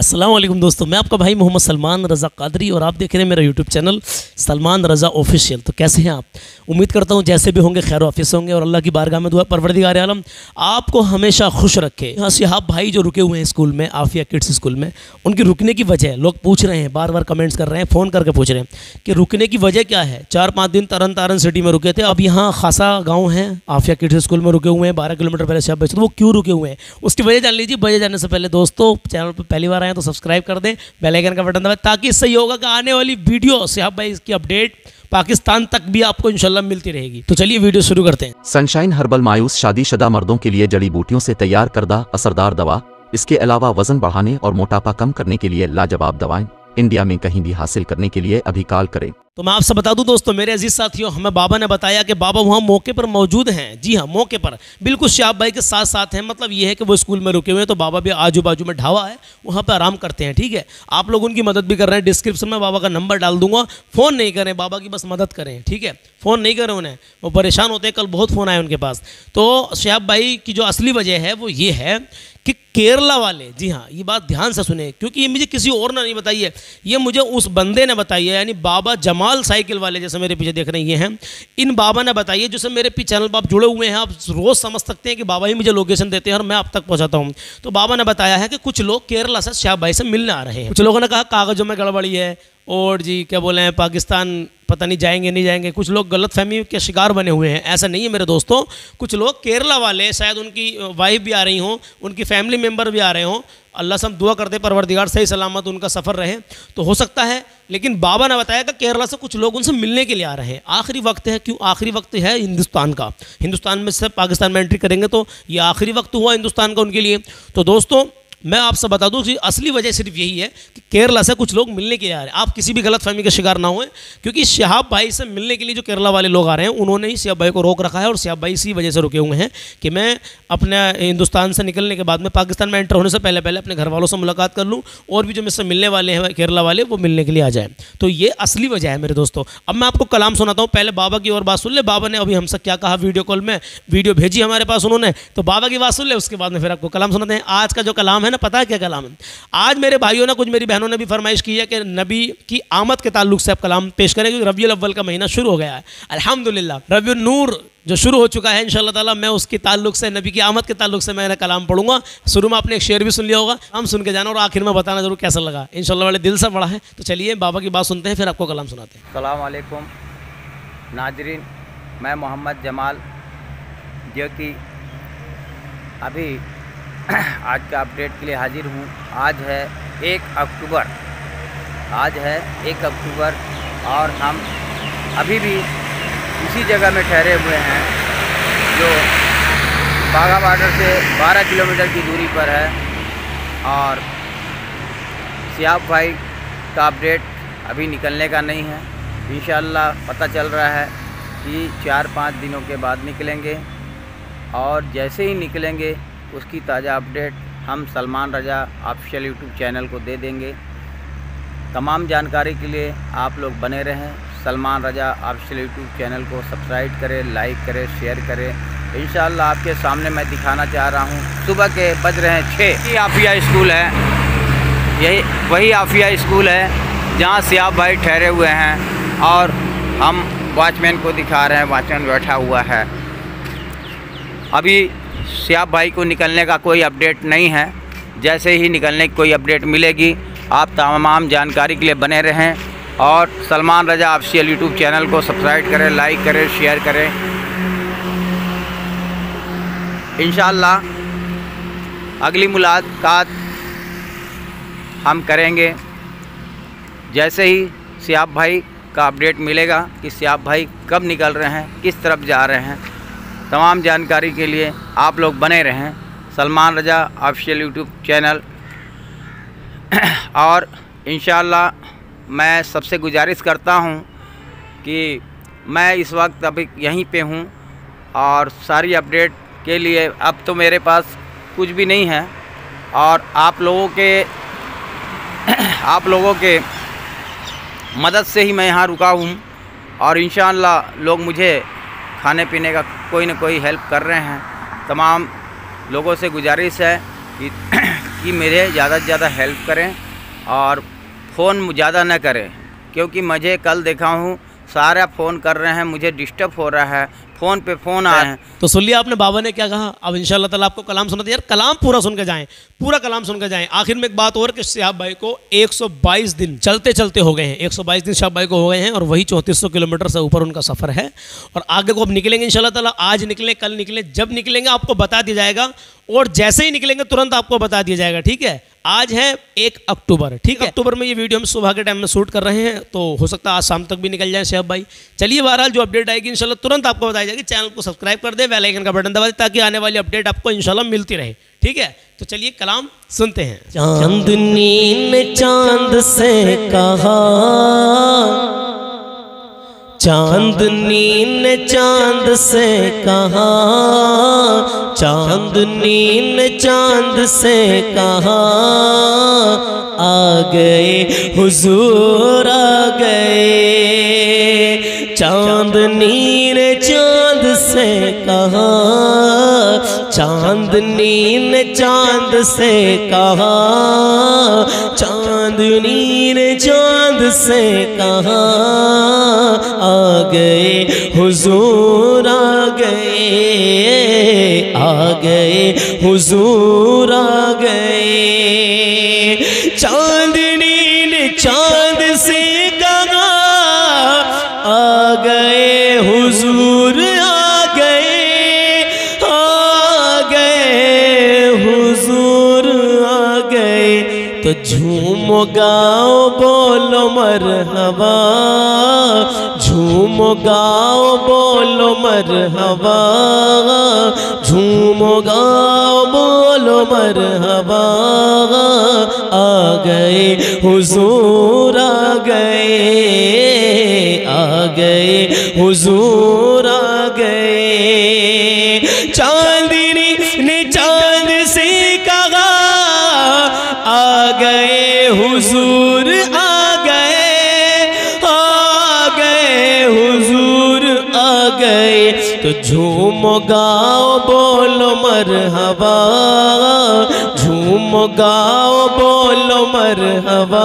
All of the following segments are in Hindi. अस्सलाम वालेकुम दोस्तों, मैं आपका भाई मोहम्मद सलमान रज़ा कादरी और आप देख रहे हैं मेरा YouTube channel Salman Raza official. तो कैसे हैं आप? उम्मीद करता हूं जैसे भी होंगे खैर ऑफिस होंगे और अल्लाह की बारगाह में दुआ परवरदिगार आलम आपको हमेशा खुश रखे। हाँ, शिहाब भाई जो रुके हुए हैं स्कूल में, आफिया किड्स स्कूल में, उनके रुकने की वजह लोग पूछ रहे हैं, बार बार कमेंट्स कर रहे हैं, फ़ोन करके पूछ रहे हैं कि रुकने की वजह क्या है। 4-5 दिन तरन सिटी में रुके थे, अब यहाँ खासा गाँव है, आफिया किड्स स्कूल में रुके हुए हैं, 12 किलोमीटर पहले शिहाब भाई, वो क्यों रुके हुए हैं उसकी वजह जान लीजिए। वजह जानने से पहले दोस्तों चैनल पर पहली बार आए तो सब्सक्राइब कर दें, बेल आइकन का बटन दबाएं, ताकि इससे ये होगा कि आने वाली वीडियो शिहाब भाई इसकी अपडेट पाकिस्तान तक भी आपको इंशाल्लाह मिलती रहेगी। तो चलिए वीडियो शुरू करते हैं। सनशाइन हर्बल मायूस शादीशुदा मर्दों के लिए जड़ी बूटियों से तैयार करदा असरदार दवा। इसके अलावा वजन बढ़ाने और मोटापा कम करने के लिए लाजवाब दवाएं इंडिया में कहीं भी हासिल करने के लिए अभी कॉल करें। तो मैं आपसे बता दूं दोस्तों, मेरे अजीज साथियों, हमें बाबा ने बताया कि बाबा वहाँ मौके पर मौजूद हैं। जी हाँ, मौके पर बिल्कुल शिहाब भाई के साथ साथ हैं। मतलब ये है कि वो स्कूल में रुके हुए हैं तो बाबा भी आजू बाजू में ढाबा है, वहाँ पर आराम करते हैं। ठीक है, आप लोग उनकी मदद भी कर रहे हैं। डिस्क्रिप्शन में बाबा का नंबर डाल दूंगा, फ़ोन नहीं करें बाबा की, बस मदद करें। ठीक है, फ़ोन नहीं करें उन्हें, वो परेशान होते हैं। कल बहुत फ़ोन आए उनके पास। तो शिहाब भाई की जो असली वजह है वो ये है कि केरला वाले, जी हाँ ये बात ध्यान से सुने क्योंकि ये मुझे किसी और ने नहीं बताई है, ये मुझे उस बंदे ने बताई है, यानी बाबा जमाल साइकिल वाले, जैसे मेरे पीछे देख रहे हैं ये हैं, इन बाबा ने बताई है। जैसे मेरे पीछे चैनल पर आप जुड़े हुए हैं, आप रोज़ समझ सकते हैं कि बाबा ही मुझे लोकेशन देते हैं और मैं आप तक पहुँचाता हूँ। तो बाबा ने बताया है कि कुछ लोग केरला से शिहाब भाई से मिलने आ रहे हैं। कुछ लोगों ने कहा कागज़ों में गड़बड़ी है और जी क्या बोले हैं पाकिस्तान पता नहीं जाएंगे नहीं जाएंगे। कुछ लोग गलतफहमी के शिकार बने हुए हैं। ऐसा नहीं है मेरे दोस्तों, कुछ लोग केरला वाले, शायद उनकी वाइफ भी आ रही हों, उनकी फैमिली मेम्बर भी आ रहे हों। अल्लाह से हम दुआ करते हैं परवरदिगार सही सलामत उनका सफ़र रहे, तो हो सकता है। लेकिन बाबा ने बताया कि केरला से कुछ लोग उनसे मिलने के लिए आ रहे हैं। आखिरी वक्त है। क्यों आखिरी वक्त है? हिंदुस्तान का, हिंदुस्तान में से पाकिस्तान में एंट्री करेंगे तो ये आखिरी वक्त हुआ हिंदुस्तान का उनके लिए। तो दोस्तों मैं आपसे बता दूं कि असली वजह सिर्फ यही है कि केरला से कुछ लोग मिलने के लिए आ रहे हैं। आप किसी भी गलतफहमी का शिकार ना होएं, क्योंकि शिहाब भाई से मिलने के लिए जो केरला वाले लोग आ रहे हैं उन्होंने ही शिहाब भाई को रोक रखा है और शिहाब भाई इसी वजह से रुके हुए हैं कि मैं अपने हिंदुस्तान से निकलने के बाद में पाकिस्तान में एंटर होने से पहले पहले अपने घर वालों से मुलाकात कर लूँ और भी जो मुझसे मिलने वाले हैं केरला वाले वो मिलने के लिए आ जाएँ। तो ये असली वजह है मेरे दोस्तों। अब मैं आपको कलाम सुनाता हूँ, पहले बाबा की और बात सुन ले। बाबा ने अभी हमसे क्या कहा, वीडियो कॉल में वीडियो भेजी हमारे पास उन्होंने, तो बाबा की बात सुन ले, उसके बाद में फिर आपको कलाम सुनाते हैं। आज का जो कलाम ना पता है क्या कलाम है? आज मेरे भाइयों ने कुछ मेरी बहनों ने भी फरमाइश की है कि नबी की आमद के ताल्लुक से आप कलाम पेश करें क्योंकि रबीउल अव्वल का महीना शुरू हो गया है अल्हम्दुलिल्लाह। रबीउल नूर जो शुरू हो चुका है इंशाल्लाह ताला, मैं उसके ताल्लुक से नबी की आमद के ताल्लुक से मैं कलाम पढ़ूंगा। शुरू में आपने एक शेर भी सुन लिया होगा, हम सुन के जाना और आखिर में बताना जरूर कैसा लगा, इंशाल्लाह वाले दिल से पढ़ा है। तो चलिए बाबा की बात सुनते हैं, फिर आपको कलाम सुनाते हैं। अस्सलाम वालेकुम नाजरीन, मैं मोहम्मद जमाल, जो कि अभी आज का अपडेट के लिए हाजिर हूँ। आज है 1 अक्टूबर, आज है 1 अक्टूबर और हम अभी भी उसी जगह में ठहरे हुए हैं जो वाघा बॉर्डर से 12 किलोमीटर की दूरी पर है। और शिहाब भाई का अपडेट अभी निकलने का नहीं है, इंशाल्लाह पता चल रहा है कि 4-5 दिनों के बाद निकलेंगे और जैसे ही निकलेंगे उसकी ताज़ा अपडेट हम Salman Raza official YouTube channel को दे देंगे। तमाम जानकारी के लिए आप लोग बने रहें, Salman Raza official YouTube channel को सब्सक्राइब करें, लाइक करें, शेयर करें। इंशाल्लाह आपके सामने मैं दिखाना चाह रहा हूँ, सुबह के बज रहे हैं 6। ये आफिया स्कूल है, यही वही आफिया स्कूल है जहाँ शिहाब भाई ठहरे हुए हैं और हम वॉचमैन को दिखा रहे हैं, वॉचमैन बैठा हुआ है। अभी शिहाब भाई को निकलने का कोई अपडेट नहीं है, जैसे ही निकलने की कोई अपडेट मिलेगी आप तमाम जानकारी के लिए बने रहें और Salman Raza official YouTube channel को सब्सक्राइब करें, लाइक करें, शेयर करें। इंशाल्लाह अगली मुलाकात हम करेंगे जैसे ही शिहाब भाई का अपडेट मिलेगा कि शिहाब भाई कब निकल रहे हैं, किस तरफ जा रहे हैं। तमाम जानकारी के लिए आप लोग बने रहें, Salman Raza official YouTube channel. और इंशाल्लाह मैं सबसे गुजारिश करता हूं कि मैं इस वक्त अभी यहीं पे हूं और सारी अपडेट के लिए अब तो मेरे पास कुछ भी नहीं है और आप लोगों के मदद से ही मैं यहां रुका हूं और इंशाल्लाह लोग मुझे खाने पीने का कोई ना कोई हेल्प कर रहे हैं। तमाम लोगों से गुजारिश है कि कि मेरे ज़्यादा से ज़्यादा हेल्प करें और फ़ोन ज़्यादा ना करें, क्योंकि मुझे कल देखा हूँ सारा फ़ोन कर रहे हैं, मुझे डिस्टर्ब हो रहा है, फ़ोन पे फ़ोन आए हैं। तो सुन लिया आपने बाबा ने क्या कहा। अब इंशाल्लाह ताला आपको कलाम सुना था यार, कलाम पूरा सुन के जाएँ, पूरा कलाम सुन के जाएँ। आखिर में एक बात और कि शिहाब भाई को 122 दिन चलते चलते हो गए हैं, 122 दिन शिहाब भाई को हो गए हैं और वही 3400 किलोमीटर से ऊपर उनका सफ़र है। और आगे को अब निकलेंगे इंशाल्लाह ताला, आज निकले कल निकले, जब निकलेंगे आपको बता दिया जाएगा और जैसे ही निकलेंगे तुरंत आपको बता दिया जाएगा, ठीक है। आज है 1 अक्टूबर, ठीक है। अक्टूबर में ये वीडियो हम सुबह के टाइम में शूट कर रहे हैं, तो हो सकता है आज शाम तक भी निकल जाए शिहाब भाई। चलिए बहरहाल जो अपडेट आएगी इंशाल्लाह तुरंत आपको बताई जाएगी। चैनल को सब्सक्राइब कर दे, बेल आइकन का बटन दबा दे, ताकि आने वाली अपडेट आपको इंशाल्लाह मिलती रहे, ठीक है। तो चलिए कलाम सुनते हैं। चांदनी ने चांद से कहा, चांदनी ने चांद से कहा, चांदनी ने चांद से कहा, आ गए हुजूर आ गए। चांदनी ने चांद से कहा, चांदनी ने चांद से कहा, चांदनी ने चांद से कहा, आ गए हुजूर आ गए, आ गए हुजूर आ गए। चांदनी ने चांद से कहा, आ गए हुजूर आ गए, आ गए हुजूर आ गए। तो झूमो गाओ बोलो मरहबा, झूमो गाओ बोलो मरहबा, झूमो गाओ बोलो मरहबा, आ गए हुजूर आ गए, आ गए हुजूर आ गए। चांदनी ने चांद से कहा, आ गए हुजूर आ गए, आ गए हुजूर आ गए। तो झूमो गाओ बोलो मरहबा, झूम गाओ बोलो मरहबा,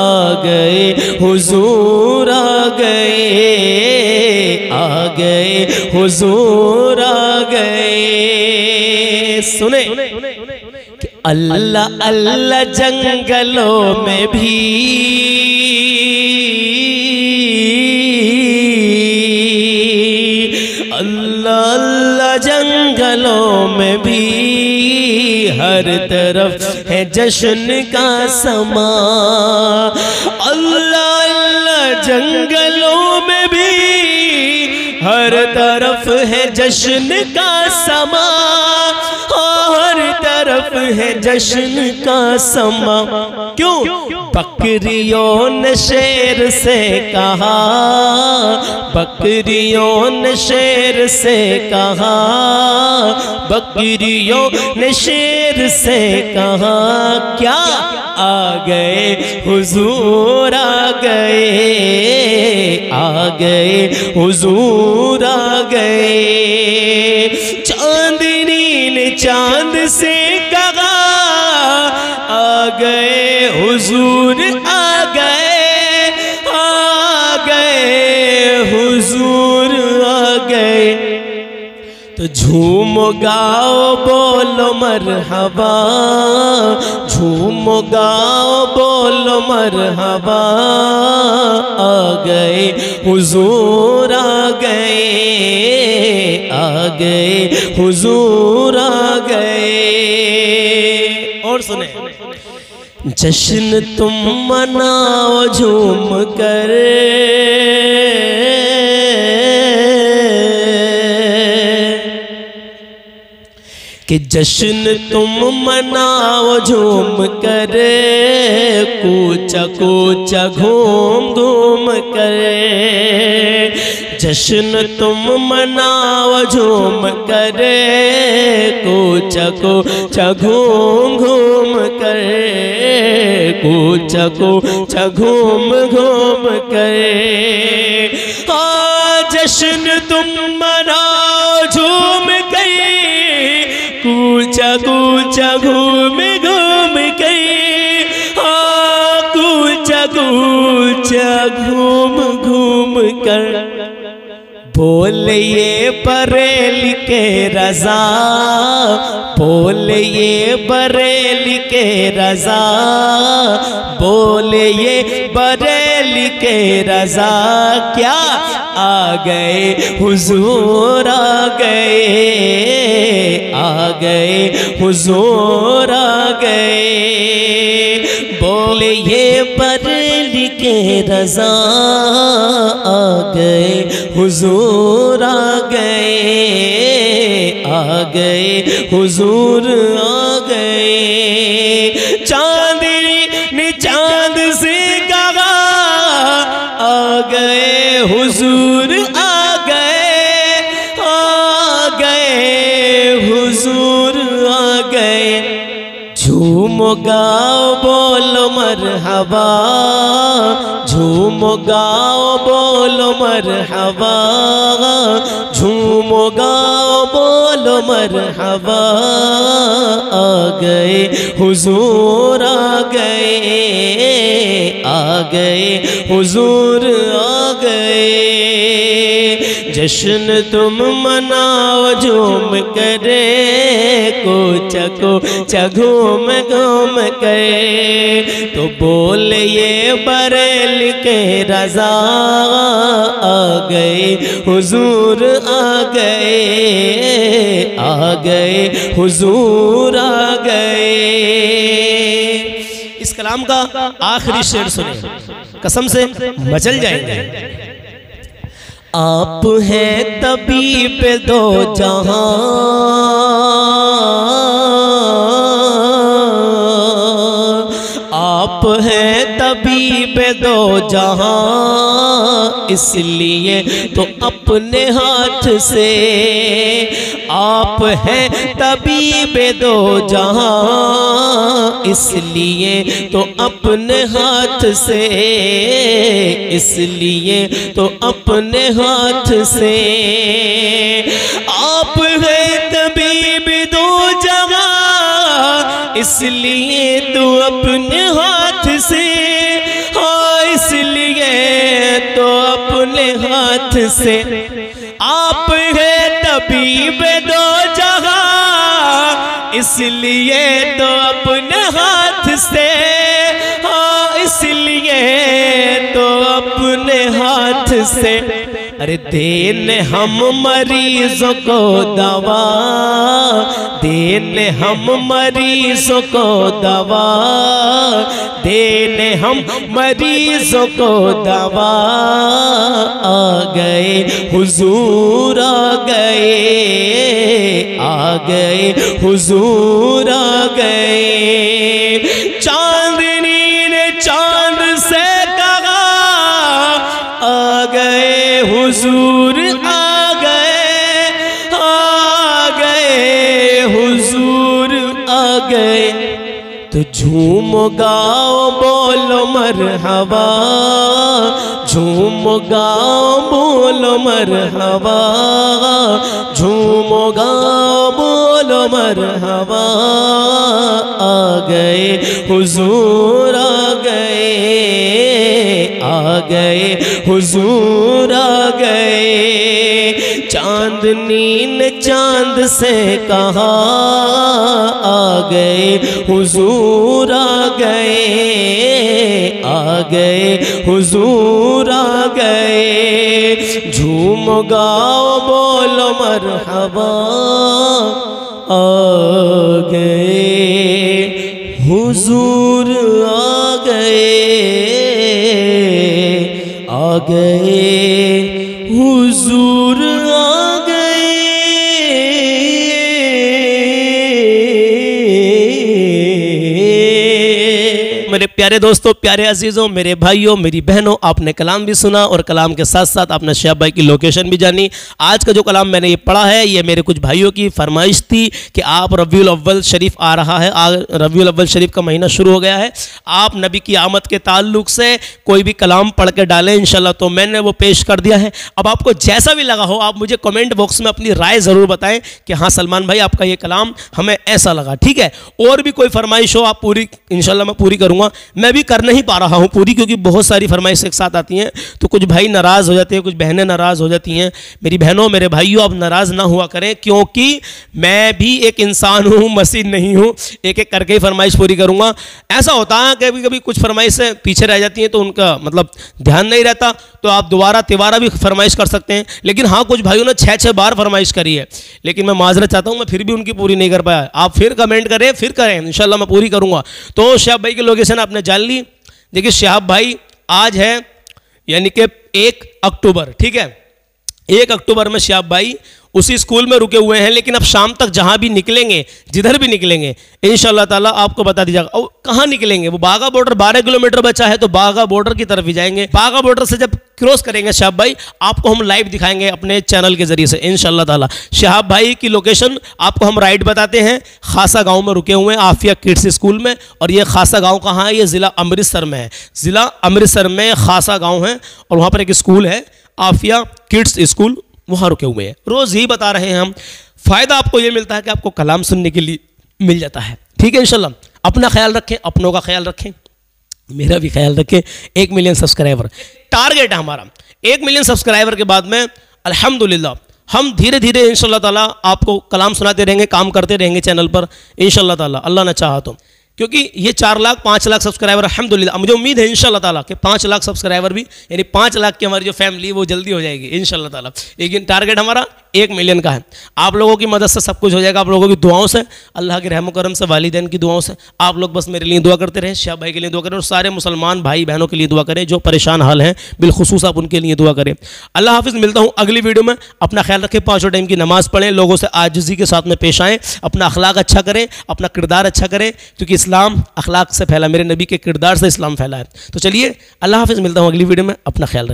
आ गए हुजूर आ गए, आ गए हुजूर आ गए। सुने कि अल्लाह अल्लाह जंगलों में भी, अल्लाह अल्लाह जंगलों में भी, हर तरफ है जश्न का समा। अल्लाह अल्लाह जंगलों में भी, हर तरफ है जश्न का समा, हर तरफ है जश्न का समा। क्यों? बकरियों ने शेर से कहा, बकरियों ने शेर से कहा, बकरियों ने शेर से कहा, क्या आ गए हुजूर आ गए, आ गए हुजूर आ गए। चांदनी ने चांद से कहा, आ गए हुजूर आ गए, आ गए हुजूर आ गए। तो झूमो गाओ बोलो मरहबा, झूमो गाओ बोलो मरहबा, आ गए हुजूर आ गए, आ गए हुजूर आ गए। और सुने, जश्न तुम मनाओ झूम कर, कि जश्न तुम मनाओ झूम कर, कूचा कूचा घूम घूम कर। जश्न तुम मनाओ झूम कर, कोचा घूम घूम कर, कोचा घूम घूम कर। आ जश्न तुम मनाओ झूम कर, कोचा घूम घूम घूम कर बोलिए बरेली के रजा, बोलिए बरेली के रजा, बोलिए बरेली के रजा। क्या आ गए हुजूर, आ गए, आ गए हुजूर, आ गए, बोलिए बरेली के रजा, आ गए हुजूर, आ गए, आ गए हुजूर, आ गए। चांदनी चांद से कहा आ गए हुजूर, आ गए, आ गए हुजूर, आ गए। झूमो गाओ बोलो मरहबा, झूमो गाओ बोलो मरहबा, झूमो गाओ बोलो मरहबा। आ गए हुजूर, आ गए, आ गए हुजूर, आ गए। जश्न तुम मनाओ झूम करे, कोचा कोचा घूम घूम करे, तो बोलिए बरेली के रजा, आ गए हुजूर, आ गए, आ गए हुजूर, आ गए। इस कलाम का आखिरी शेर सुने, कसम से मचल जाएंगे। आप हैं तबीब दो जहां, आप हैं तबीब दो जहां, इसलिए तो अपने हाथ से। आप हैं तबीब दो जहां, इसलिए तो अपने हाथ से, इसलिए तो अपने हाथ से। आप हैं तबीब दो जहां, इसलिए तो अपने हाथ से, हाँ इसलिए तो अपने हाथ से। आप हैं तबीब दो जहां, इसलिए तो अपने हाथ से, हाँ इसलिए तो अपने हाथ से। अरे देन हम मरीजों को दवा, देन हम मरीजों को दवा, देन हम मरीजों को दवा। आ गए हुजूर, आ गए, आ गए हुजूर, आ गए। चांदनी ने चांद से कहा आ गए हुजूर, आ गए, आ गए हुजूर, आ गए। तो झूमो गाओ बोलो मरहबा, झूमो गाओ बोलो मरहबा, झूमो गाओ बोलो मरहबा। आ गए हुजूर, आ गए, आ गए हुजूर, आ गए। चांदनी ने चांद से कहा आ गए हुजूर, आ गए, आ गए हुजूर, आ गए। झूमो गाओ बोलो मरहबा, आ गए हुजूर, आ गए, आ गए हुजूर, आ गए। मेरे प्यारे दोस्तों, प्यारे अजीजों, मेरे भाइयों, मेरी बहनों, आपने कलाम भी सुना और कलाम के साथ साथ आपने शिहाब भाई की लोकेशन भी जानी। आज का जो कलाम मैंने ये पढ़ा है, ये मेरे कुछ भाइयों की फरमाइश थी कि आप रबीउल अव्वल शरीफ आ रहा है, रबीउल अव्वल शरीफ का महीना शुरू हो गया है, आप नबी की आमद के ताल्लुक से कोई भी कलाम पढ़ के डालें इंशाल्लाह, तो मैंने वो पेश कर दिया है। अब आपको जैसा भी लगा हो, आप मुझे कमेंट बॉक्स में अपनी राय ज़रूर बताएं कि हाँ सलमान भाई आपका ये कलाम हमें ऐसा लगा, ठीक है। और भी कोई फरमाइश हो आप पूरी इंशाल्लाह मैं पूरी करूँगा। हुआ, मैं भी कर नहीं पा रहा हूँ पूरी, क्योंकि बहुत सारी फरमाइश एक साथ आती हैं तो कुछ भाई नाराज़ हो जाते हैं, कुछ बहनें नाराज़ हो जाती हैं। मेरी बहनों मेरे भाइयों आप नाराज़ ना हुआ करें, क्योंकि मैं भी एक इंसान हूँ, मशीन नहीं हूँ। एक एक करके ही फरमाइश पूरी करूँगा। ऐसा होता है कभी कभी कुछ फरमाइशें पीछे रह जाती हैं तो उनका मतलब ध्यान नहीं रहता, तो आप दोबारा तिबारा भी फरमाइश कर सकते हैं। लेकिन हाँ, कुछ भाइयों ने 6-6 बार फरमाइश करी है, लेकिन मैं माजरत चाहता हूँ मैं फिर भी उनकी पूरी नहीं कर पाया। आप फिर कमेंट करें, फिर करें, इंशाल्लाह मैं पूरी करूँगा। तो शिहाब भाई की लोकेशन आपने जान ली। देखिए शिहाब भाई आज है यानी कि 1 अक्टूबर, ठीक है, 1 अक्टूबर में शिहाब भाई उसी स्कूल में रुके हुए हैं। लेकिन अब शाम तक जहाँ भी निकलेंगे, जिधर भी निकलेंगे, इंशाल्लाह ताला आपको बता दीजिएगा। और कहाँ निकलेंगे? वो वाघा बॉर्डर 12 किलोमीटर बचा है, तो वाघा बॉर्डर की तरफ ही जाएंगे। वाघा बॉर्डर से जब क्रॉस करेंगे शिहाब भाई, आपको हम लाइव दिखाएंगे अपने चैनल के जरिए से इंशाल्लाह ताला। शिहाब भाई की लोकेशन आपको हम राइट बताते हैं। खासा गाँव में रुके हुए हैं, आफिया किड्स स्कूल में। और ये खासा गाँव कहाँ है? ये ज़िला अमृतसर में है। ज़िला अमृतसर में खासा गाँव है और वहाँ पर एक स्कूल है, आफिया किड्स स्कूल, वहाँ रुके हुए हैं। रोज़ ही बता रहे हैं हम। फ़ायदा आपको ये मिलता है कि आपको कलाम सुनने के लिए मिल जाता है, ठीक है। इंशाल्लाह अपना ख्याल रखें, अपनों का ख्याल रखें, मेरा भी ख्याल रखें। 1 मिलियन सब्सक्राइबर टारगेट है हमारा। 1 मिलियन सब्सक्राइबर के बाद में अल्हम्दुलिल्लाह हम धीरे धीरे इंशाल्लाह ताला आपको कलाम सुनाते रहेंगे, काम करते रहेंगे चैनल पर इंशाल्लाह ताला, अल्लाह ना चाहा तो। क्योंकि ये 4 लाख 5 लाख सब्सक्राइबर अल्हम्दुलिल्लाह, मुझे उम्मीद है इंशाल्लाह ताला कि 5 लाख सब्सक्राइबर भी, यानी 5 लाख की हमारी जो फैमिली वो जल्दी हो जाएगी इंशाल्लाह ताला। लेकिन टारगेट हमारा 1 मिलियन का है। आप लोगों की मदद से सब कुछ हो जाएगा, आप लोगों की दुआओं से, अल्लाह के रहम करम से, वालिदैन की दुआओं से। आप लोग बस मेरे लिए दुआ करते रहें, शिहाब भाई के लिए दुआ करें और सारे मुसलमान भाई बहनों के लिए दुआ करें जो परेशान हाल हैं, बिलखुसूस आप उनके लिए दुआ करें। अल्लाह हाफिज़, मिलता हूँ अगली वीडियो में। अपना ख्याल रखें, 5 टाइम की नमाज़ पढ़ें, लोगों से आजिज़ी के साथ में पेश आएँ, अपना अखलाक अच्छा करें, अपना किरदार अच्छा करें, क्योंकि इस्लाम अखलाक से फैला, मेरे नबी के किरदार से इस्लाम फैला है। तो चलिए, अल्लाह हाफिज़, मिलता हूँ अगली वीडियो में। अपना ख्याल रखें।